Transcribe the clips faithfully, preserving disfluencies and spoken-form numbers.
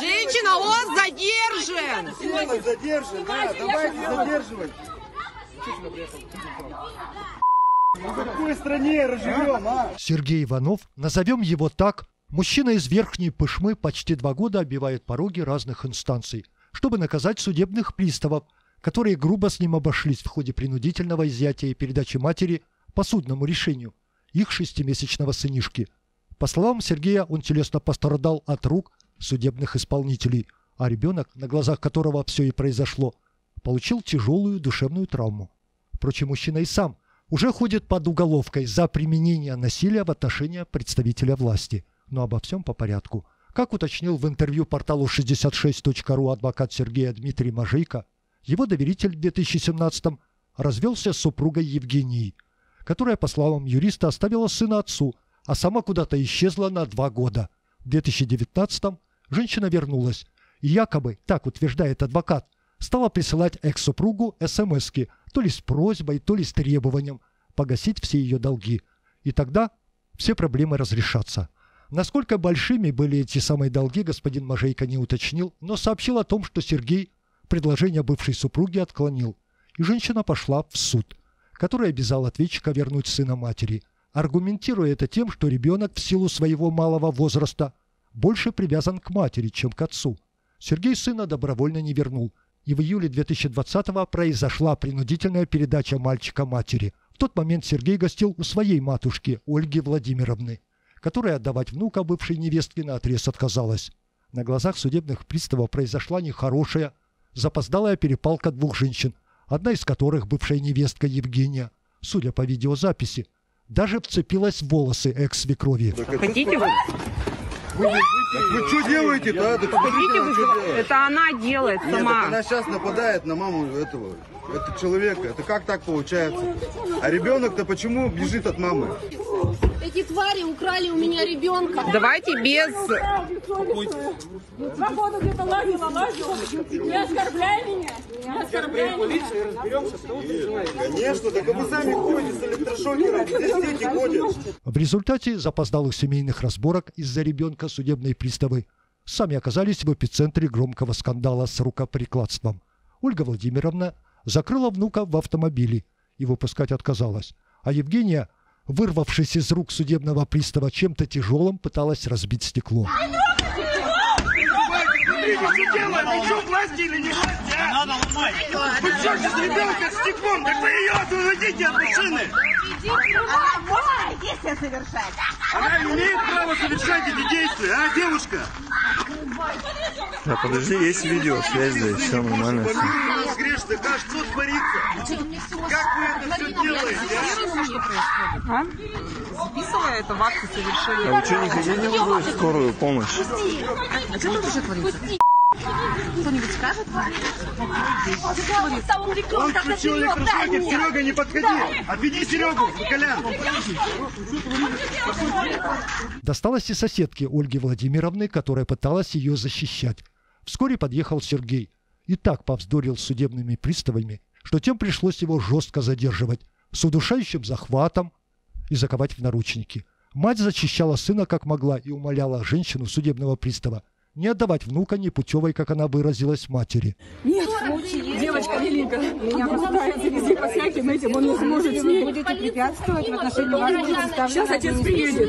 Женщина, он задержан. Силой задержан, да, давайте задерживать. В какой стране разживем, а? Сергей Иванов, назовем его так, мужчина из Верхней Пышмы почти два года оббивает пороги разных инстанций, чтобы наказать судебных приставов, которые грубо с ним обошлись в ходе принудительного изъятия и передачи матери по судному решению их шестимесячного сынишки. По словам Сергея, он телесно пострадал от рук судебных исполнителей, а ребенок, на глазах которого все и произошло, получил тяжелую душевную травму. Впрочем, мужчина и сам уже ходит под уголовкой за применение насилия в отношении представителя власти. Но обо всем по порядку. Как уточнил в интервью порталу шестьдесят шесть точка ру адвокат Сергея Дмитрий Мажейко, его доверитель в две тысячи семнадцатом развелся с супругой Евгенией, которая, по словам юриста, оставила сына отцу, а сама куда-то исчезла на два года. В две тысячи девятнадцатом женщина вернулась и якобы, так утверждает адвокат, стала присылать экс-супругу смски, то ли с просьбой, то ли с требованием погасить все ее долги. И тогда все проблемы разрешатся. Насколько большими были эти самые долги, господин Мажейко не уточнил, но сообщил о том, что Сергей предложение бывшей супруги отклонил. И женщина пошла в суд, который обязал ответчика вернуть сына матери, аргументируя это тем, что ребенок в силу своего малого возраста больше привязан к матери, чем к отцу. Сергей сына добровольно не вернул, и в июле две тысячи двадцатого произошла принудительная передача мальчика матери. В тот момент Сергей гостил у своей матушки Ольги Владимировны, которая отдавать внука бывшей невестке наотрез отказалась. На глазах судебных приставов произошла нехорошая, запоздалая перепалка двух женщин, одна из которых бывшая невестка Евгения, судя по видеозаписи, даже вцепилась в волосы экс-свекрови. Хотите вы? Вы, вы, вы, вы что делаете-то? А? Это она делает сама. Нет, она сейчас нападает на маму этого, этого человека. Это как так получается? А ребенок-то почему бежит от мамы? Эти твари украли у меня ребенка. Давайте без... Два года где-то лазила, лазила. Не оскорбляй меня. Не оскорбляй меня. Конечно, так вы сами ходите с электрошокером. Здесь дети ходят. В результате запоздалых семейных разборок из-за ребенка судебные приставы сами оказались в эпицентре громкого скандала с рукоприкладством. Ольга Владимировна закрыла внука в автомобиле и выпускать отказалась. А Евгения, вырвавшись из рук судебного пристава чем-то тяжелым, пыталась разбить стекло. Она имеет право совершать эти действия, а, девушка? Да, подожди, есть видео, связь здесь, все нормально. Ты как, что творится? Как вы это все делаете? Записывая это в акте совершения. А вы что, нигде не вызываете скорую помощь? А что тут уже творится? Кто-нибудь скажет? Он включил электрошокер. Серега, не подходи. Отведи Серегу, Колян. Досталось и соседке Ольги Владимировны, которая пыталась ее защищать. Вскоре подъехал Сергей и так повздорил с судебными приставами, что тем пришлось его жестко задерживать, с удушающим захватом и заковать в наручники. Мать защищала сына как могла и умоляла женщину судебного пристава не отдавать внука непутевой, как она выразилась, матери. Нет, девочка миленькая, меня пытаются везде по всяким этим, он не сможет с ней. Будете препятствовать в отношении вас. Сейчас отец приедет.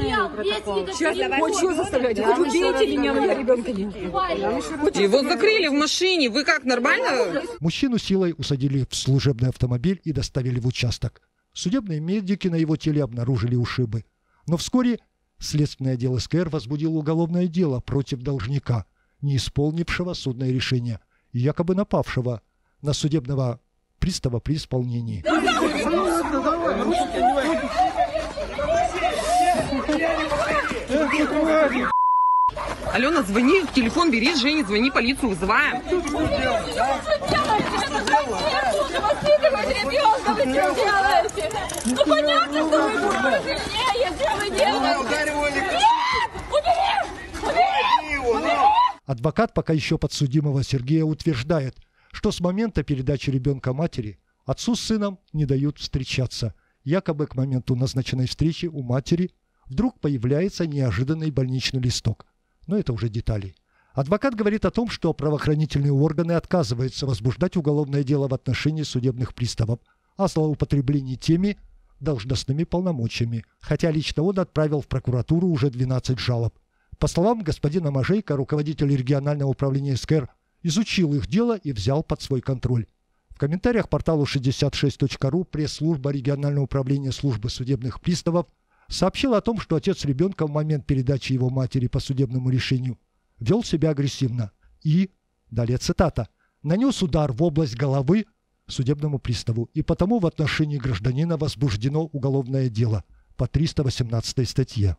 Сейчас, вот что заставляете? Вы убейте меня, но я ребенка не убью. Его закрыли в машине, вы как, нормально? Мужчину силой усадили в служебный автомобиль и доставили в участок. Судебные медики на его теле обнаружили ушибы. Но вскоре следственное отдел СКР возбудило уголовное дело против должника, не исполнившего судное решение, и якобы напавшего на судебного пристава при исполнении. Алена, звони, телефон бери, Женя, звони, полицию вызываем. Ну понятно, что вы будете сильнее, что вы делаете. Нет! Убери! Убери! Убери! Адвокат пока еще подсудимого Сергея утверждает, что с момента передачи ребенка матери отцу с сыном не дают встречаться. Якобы к моменту назначенной встречи у матери вдруг появляется неожиданный больничный листок, Но это уже детали. Адвокат говорит о том, что правоохранительные органы отказываются возбуждать уголовное дело в отношении судебных приставов о злоупотреблении теми должностными полномочиями, хотя лично он отправил в прокуратуру уже двенадцать жалоб. По словам господина Мажейко, руководитель регионального управления СКР изучил их дело и взял под свой контроль. В комментариях порталу шестьдесят шесть точка ру пресс-служба регионального управления службы судебных приставов сообщила о том, что отец ребенка в момент передачи его матери по судебному решению вел себя агрессивно и, далее цитата, «нанес удар в область головы судебному приставу, и потому в отношении гражданина возбуждено уголовное дело по триста восемнадцатой статье».